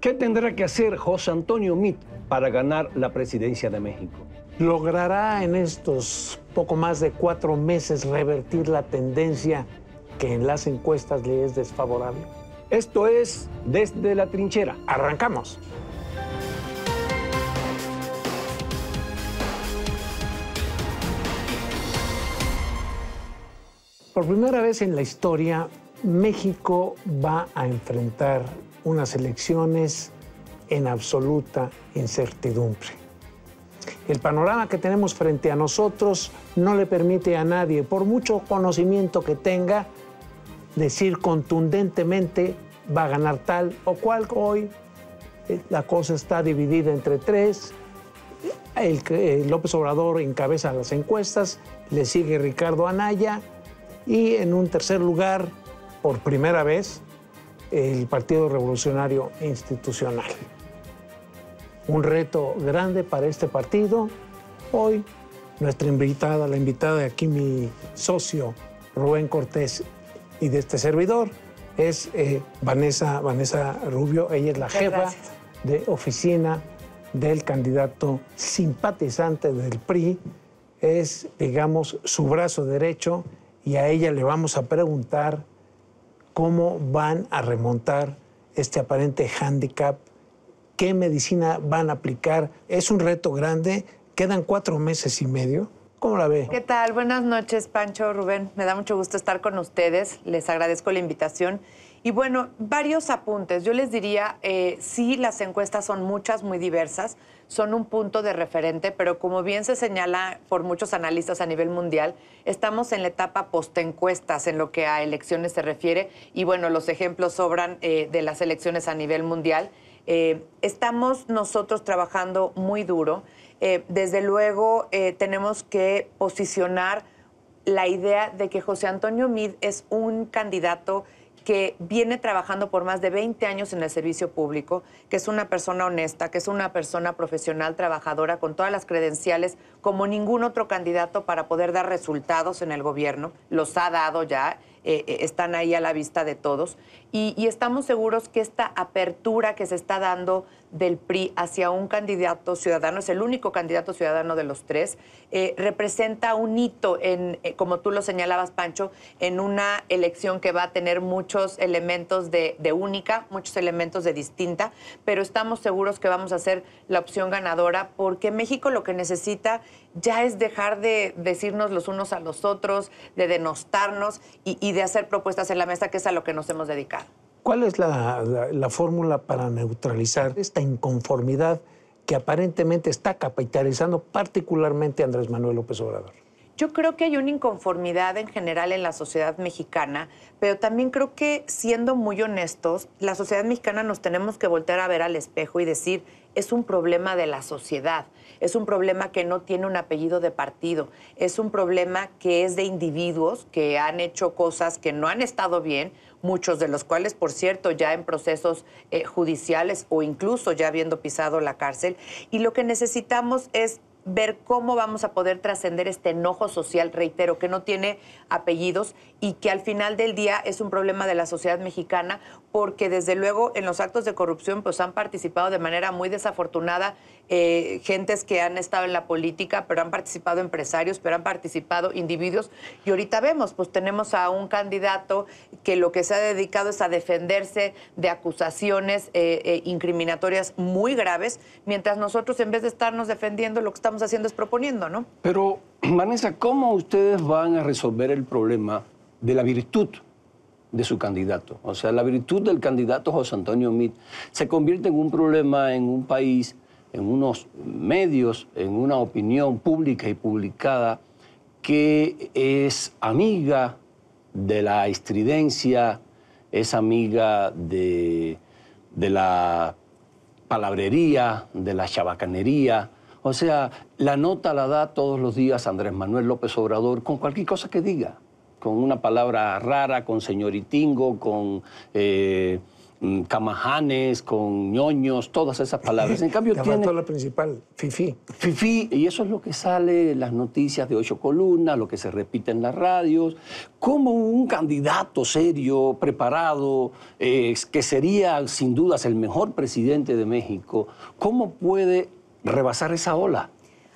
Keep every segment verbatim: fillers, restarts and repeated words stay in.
¿Qué tendrá que hacer José Antonio Meade para ganar la presidencia de México? ¿Logrará en estos poco más de cuatro meses revertir la tendencia que en las encuestas le es desfavorable? Esto es Desde la Trinchera. ¡Arrancamos! Por primera vez en la historia, México va a enfrentar unas elecciones en absoluta incertidumbre. El panorama que tenemos frente a nosotros no le permite a nadie, por mucho conocimiento que tenga, decir contundentemente va a ganar tal o cual. Hoy la cosa está dividida entre tres. El, el López Obrador encabeza las encuestas, le sigue Ricardo Anaya, y en un tercer lugar, por primera vez, el Partido Revolucionario Institucional. Un reto grande para este partido. Hoy, nuestra invitada, la invitada de aquí, mi socio Rubén Cortés, y de este servidor, es eh, Vanessa, Vanessa Rubio. Ella es la jefa Gracias. de oficina del candidato simpatizante del P R I. Es, digamos, su brazo derecho. Y a ella le vamos a preguntar cómo van a remontar este aparente hándicap, qué medicina van a aplicar. Es un reto grande, quedan cuatro meses y medio. ¿Cómo la ve? ¿Qué tal? Buenas noches, Pancho, Rubén. Me da mucho gusto estar con ustedes, les agradezco la invitación. Y bueno, varios apuntes. Yo les diría, eh, sí, las encuestas son muchas, muy diversas, son un punto de referente, pero como bien se señala por muchos analistas a nivel mundial, estamos en la etapa postencuestas en lo que a elecciones se refiere. Y bueno, los ejemplos sobran eh, de las elecciones a nivel mundial. Eh, estamos nosotros trabajando muy duro. Eh, desde luego, eh, tenemos que posicionar la idea de que José Antonio Meade es un candidato que viene trabajando por más de veinte años en el servicio público, que es una persona honesta, que es una persona profesional, trabajadora, con todas las credenciales, como ningún otro candidato para poder dar resultados en el gobierno. Los ha dado ya, eh, están ahí a la vista de todos. Y, y estamos seguros que esta apertura que se está dando del P R I hacia un candidato ciudadano, es el único candidato ciudadano de los tres, eh, representa un hito, en, eh, como tú lo señalabas, Pancho, en una elección que va a tener muchos elementos de, de única, muchos elementos de distinta, pero estamos seguros que vamos a ser la opción ganadora, porque México lo que necesita ya es dejar de decirnos los unos a los otros, de denostarnos y, y de hacer propuestas en la mesa, que es a lo que nos hemos dedicado. ¿Cuál es la, la, la fórmula para neutralizar esta inconformidad que aparentemente está capitalizando particularmente Andrés Manuel López Obrador? Yo creo que hay una inconformidad en general en la sociedad mexicana, pero también creo que, siendo muy honestos, la sociedad mexicana nos tenemos que voltear a ver al espejo y decir, es un problema de la sociedad, es un problema que no tiene un apellido de partido, es un problema que es de individuos que han hecho cosas que no han estado bien, muchos de los cuales, por cierto, ya en procesos eh, judiciales o incluso ya habiendo pisado la cárcel. Y lo que necesitamos es ver cómo vamos a poder trascender este enojo social, reitero, que no tiene apellidos y que al final del día es un problema de la sociedad mexicana, porque desde luego en los actos de corrupción pues han participado de manera muy desafortunada eh, gentes que han estado en la política, pero han participado empresarios, pero han participado individuos. Y ahorita vemos, pues tenemos a un candidato que lo que se ha dedicado es a defenderse de acusaciones eh, eh, incriminatorias muy graves, mientras nosotros, en vez de estarnos defendiendo, lo que estamos haciendo es proponiendo, ¿no? Pero, Vanessa, ¿cómo ustedes van a resolver el problema de la virtud de su candidato? O sea, la virtud del candidato José Antonio Meade se convierte en un problema en un país, en unos medios, en una opinión pública y publicada que es amiga de la estridencia, es amiga de, de la palabrería, de la chabacanería. O sea, la nota la da todos los días Andrés Manuel López Obrador con cualquier cosa que diga, con una palabra rara, con señoritingo, con eh, camajanes, con ñoños, todas esas palabras. En cambio tiene... faltó la principal, fifí. Fifí, y eso es lo que sale en las noticias de ocho columnas, lo que se repite en las radios, como un candidato serio, preparado, eh, que sería sin dudas el mejor presidente de México, ¿cómo puede rebasar esa ola?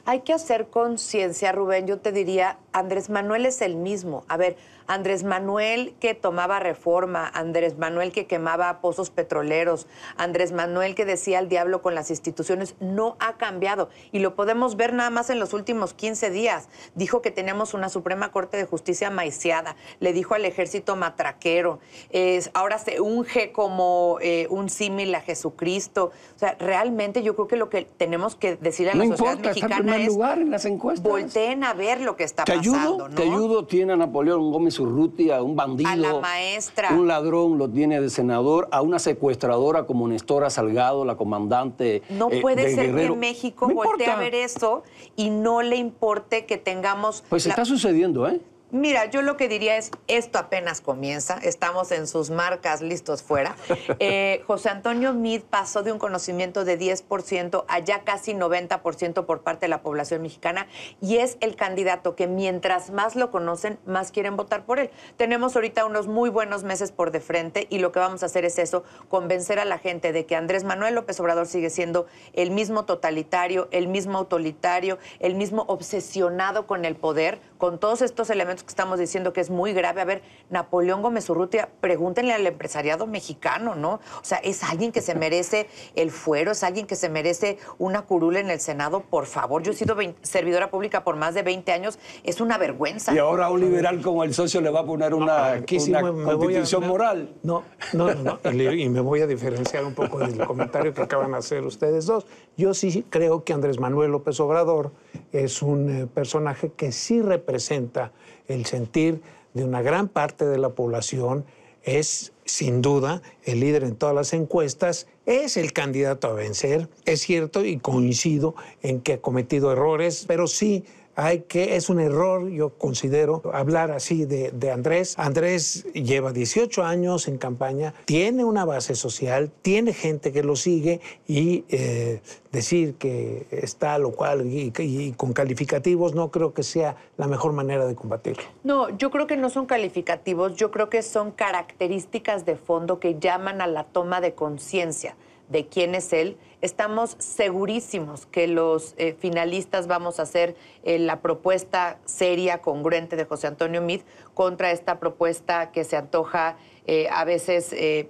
Hay que hacer conciencia, Rubén. Yo te diría, Andrés Manuel es el mismo. A ver, Andrés Manuel que tomaba Reforma, Andrés Manuel que quemaba pozos petroleros, Andrés Manuel que decía al diablo con las instituciones, no ha cambiado. Y lo podemos ver nada más en los últimos quince días. Dijo que teníamos una Suprema Corte de Justicia maiciada, le dijo al ejército matraquero, eh, ahora se unge como eh, un símil a Jesucristo. O sea, realmente yo creo que lo que tenemos que decir a la sociedad mexicana lugar en las encuestas. Volteen a ver lo que está te pasando. Ayudo, ¿no? Te ayudo, tiene a Napoleón Gómez Urrutia, un bandido. A la maestra. Un ladrón lo tiene de senador, a una secuestradora como Nestora Salgado, la comandante. No eh, puede ser Guerrero. Que México Me voltee importa. A ver eso y no le importe que tengamos... Pues la... está sucediendo, ¿eh? Mira, yo lo que diría es, esto apenas comienza, estamos en sus marcas, listos, fuera. Eh, José Antonio Meade pasó de un conocimiento de diez por ciento a ya casi noventa por ciento por parte de la población mexicana y es el candidato que mientras más lo conocen, más quieren votar por él. Tenemos ahorita unos muy buenos meses por de frente y lo que vamos a hacer es eso, convencer a la gente de que Andrés Manuel López Obrador sigue siendo el mismo totalitario, el mismo autoritario, el mismo obsesionado con el poder, con todos estos elementos que estamos diciendo que es muy grave. A ver, Napoleón Gómez Urrutia, pregúntenle al empresariado mexicano, ¿no? O sea, es alguien que se merece el fuero, es alguien que se merece una curula en el Senado, por favor. Yo he sido servidora pública por más de veinte años, es una vergüenza. Y ahora un liberal como el socio le va a poner una, Aquí sí una me, me constitución a, moral. No, no, no, no. Y me voy a diferenciar un poco del comentario que acaban de hacer ustedes dos. Yo sí creo que Andrés Manuel López Obrador es un personaje que sí representa el sentir de una gran parte de la población, es sin duda el líder en todas las encuestas, es el candidato a vencer, es cierto y coincido en que ha cometido errores, pero sí hay que, es un error, yo considero, hablar así de, de Andrés. Andrés lleva dieciocho años en campaña, tiene una base social, tiene gente que lo sigue y eh, decir que está lo cual y, y con calificativos no creo que sea la mejor manera de combatirlo. No, yo creo que no son calificativos, yo creo que son características de fondo que llaman a la toma de conciencia de quién es él. Estamos segurísimos que los eh, finalistas vamos a hacer eh, la propuesta seria, congruente de José Antonio Meade contra esta propuesta que se antoja eh, a veces... Eh,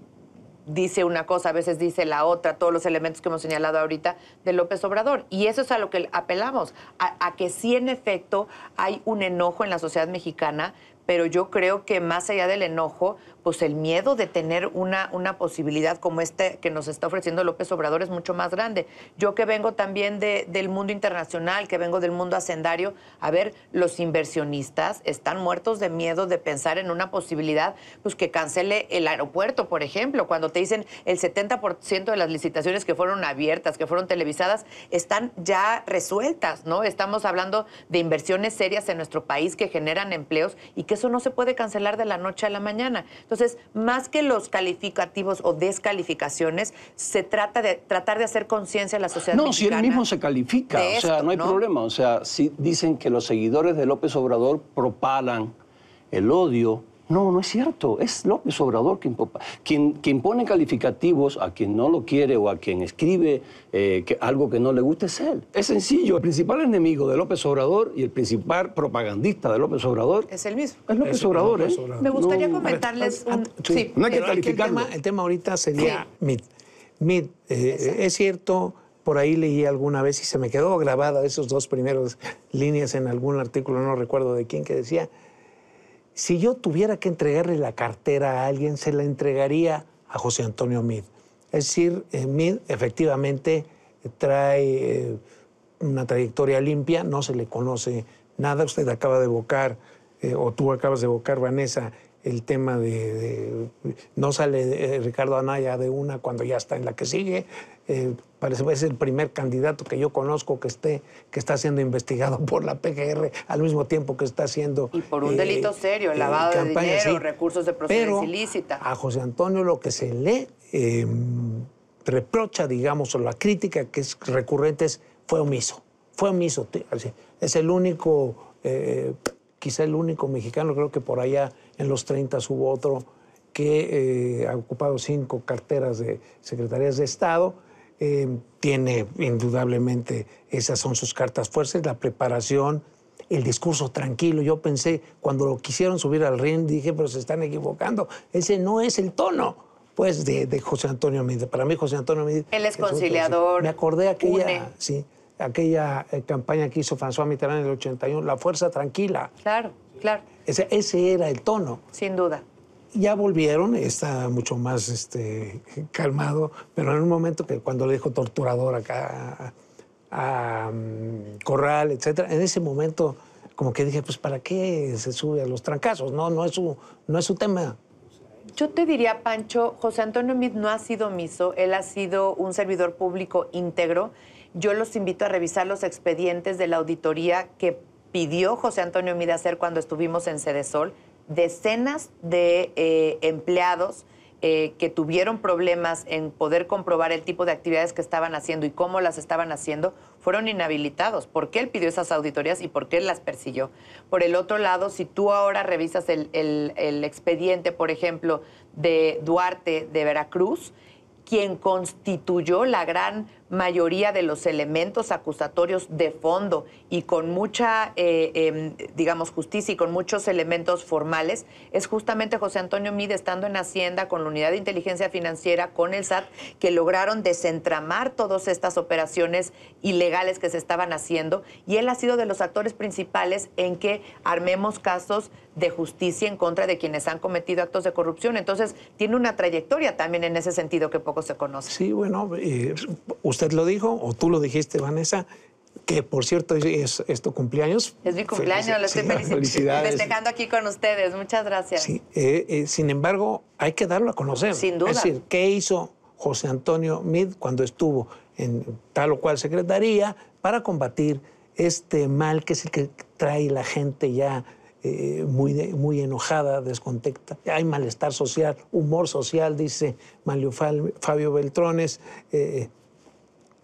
dice una cosa, a veces dice la otra, todos los elementos que hemos señalado ahorita de López Obrador. Y eso es a lo que apelamos, a, a que sí, en efecto, hay un enojo en la sociedad mexicana, pero yo creo que más allá del enojo, pues el miedo de tener una, una posibilidad como este que nos está ofreciendo López Obrador es mucho más grande. Yo que vengo también de, del mundo internacional, que vengo del mundo hacendario, a ver, los inversionistas están muertos de miedo de pensar en una posibilidad pues que cancele el aeropuerto, por ejemplo, cuando te dicen el setenta por ciento de las licitaciones que fueron abiertas, que fueron televisadas, están ya resueltas, ¿no? Estamos hablando de inversiones serias en nuestro país que generan empleos y que eso no se puede cancelar de la noche a la mañana. Entonces, Entonces, más que los calificativos o descalificaciones, se trata de tratar de hacer conciencia a la sociedad mexicana. No, si él mismo se califica, o sea, no hay problema. O sea, si dicen que los seguidores de López Obrador propalan el odio, no, no es cierto. Es López Obrador quien, quien, quien pone calificativos a quien no lo quiere o a quien escribe eh, que algo que no le gusta es él. Es sencillo. El principal enemigo de López Obrador y el principal propagandista de López Obrador es el mismo. Es López Obrador, ¿eh? Me gustaría comentarles... No hay que calificarlo. El tema ahorita sería Meade. Meade, eh, es cierto... Por ahí leí alguna vez y se me quedó grabada esas dos primeras líneas en algún artículo, no recuerdo de quién, que decía... Si yo tuviera que entregarle la cartera a alguien, se la entregaría a José Antonio Meade. Es decir, Meade efectivamente trae una trayectoria limpia, no se le conoce nada. Usted acaba de evocar, eh, o tú acabas de evocar, Vanessa, el tema de, de no sale eh, Ricardo Anaya de una cuando ya está en la que sigue. Eh, parece que es el primer candidato que yo conozco que esté que está siendo investigado por la P G R al mismo tiempo que está siendo... Y por un eh, delito serio, el lavado eh, campaña, de dinero, sí, recursos de procedencia ilícita. A José Antonio lo que se le eh, reprocha, digamos, o la crítica que es recurrente es fue omiso, fue omiso. Es el único, eh, quizá el único mexicano, creo que por allá en los treinta hubo otro que eh, ha ocupado cinco carteras de secretarías de Estado. Eh, tiene indudablemente, esas son sus cartas fuertes, la preparación, el discurso tranquilo. Yo pensé, cuando lo quisieron subir al ring, dije, pero se están equivocando. Ese no es el tono, pues, de, de José Antonio Meade. Para mí, José Antonio Meade... Él es conciliador. Me acordé aquella... Une. Sí. Aquella eh, campaña que hizo François Mitterrand en el ochenta y uno, la fuerza tranquila. Claro, claro. Ese, ese era el tono. Sin duda. Ya volvieron, está mucho más este, calmado, pero en un momento que cuando le dijo torturador acá a, a um, Corral, etcétera, en ese momento como que dije, pues, ¿para qué se sube a los trancazos? No, no es su, no es su tema. Yo te diría, Pancho, José Antonio Meade no ha sido omiso, él ha sido un servidor público íntegro. Yo los invito a revisar los expedientes de la auditoría que pidió José Antonio Meade hacer cuando estuvimos en Cedesol. Decenas de eh, empleados eh, que tuvieron problemas en poder comprobar el tipo de actividades que estaban haciendo y cómo las estaban haciendo, fueron inhabilitados. ¿Por qué él pidió esas auditorías y por qué él las persiguió? Por el otro lado, si tú ahora revisas el, el, el expediente, por ejemplo, de Duarte de Veracruz, quien constituyó la gran mayoría de los elementos acusatorios de fondo y con mucha, eh, eh, digamos, justicia y con muchos elementos formales, es justamente José Antonio Meade, estando en Hacienda, con la Unidad de Inteligencia Financiera, con el S A T, que lograron desentramar todas estas operaciones ilegales que se estaban haciendo. Y él ha sido de los actores principales en que armemos casos de justicia en contra de quienes han cometido actos de corrupción. Entonces, tiene una trayectoria también en ese sentido que poco se conoce. Sí, bueno... Eh... Usted lo dijo, o tú lo dijiste, Vanessa, que por cierto es, es tu cumpleaños. Es mi cumpleaños, Felici- lo estoy sí, felici- felicidades. festejando aquí con ustedes. Muchas gracias. Sí, eh, eh, sin embargo, hay que darlo a conocer. Sin duda. Es decir, ¿qué hizo José Antonio Meade cuando estuvo en tal o cual secretaría para combatir este mal que es el que trae la gente ya eh, muy, muy enojada, descontenta? Hay malestar social, humor social, dice Manlio Fabio Beltrones, eh,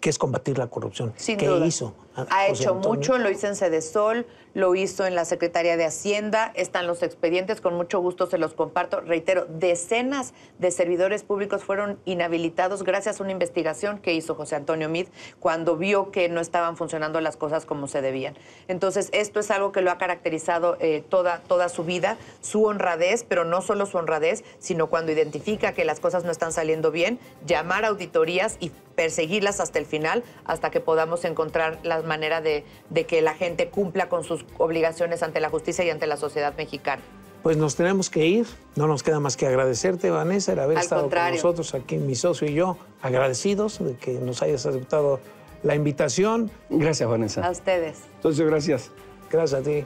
que es combatir la corrupción. Sin ¿Qué duda. hizo? Ha José hecho Antonio? mucho, lo hizo en Sedesol, lo hizo en la Secretaría de Hacienda, están los expedientes, con mucho gusto se los comparto. Reitero, decenas de servidores públicos fueron inhabilitados gracias a una investigación que hizo José Antonio Meade cuando vio que no estaban funcionando las cosas como se debían. Entonces, esto es algo que lo ha caracterizado eh, toda, toda su vida, su honradez, pero no solo su honradez, sino cuando identifica que las cosas no están saliendo bien, llamar a auditorías y perseguirlas hasta el final, hasta que podamos encontrar la manera de, de que la gente cumpla con sus obligaciones ante la justicia y ante la sociedad mexicana. Pues nos tenemos que ir. No nos queda más que agradecerte, Vanessa, el haber Al estado contrario. con nosotros aquí, mi socio y yo, agradecidos de que nos hayas aceptado la invitación. Gracias, Vanessa. A ustedes. Socio, gracias. Gracias a ti,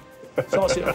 socio.